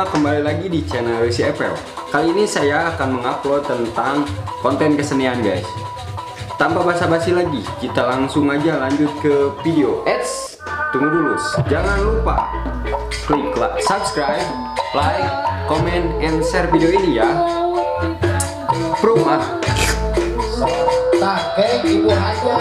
semua, kembali lagi di channel Rizky Apple. Kali ini saya akan mengupload tentang konten kesenian, guys. Tanpa basa-basi lagi, kita langsung aja lanjut ke video. Eits, tunggu dulu. Jangan lupa klik like, subscribe, like, comment, and share video ini ya. Prumah. Pakai ibu aja.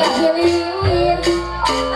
Terima kasih.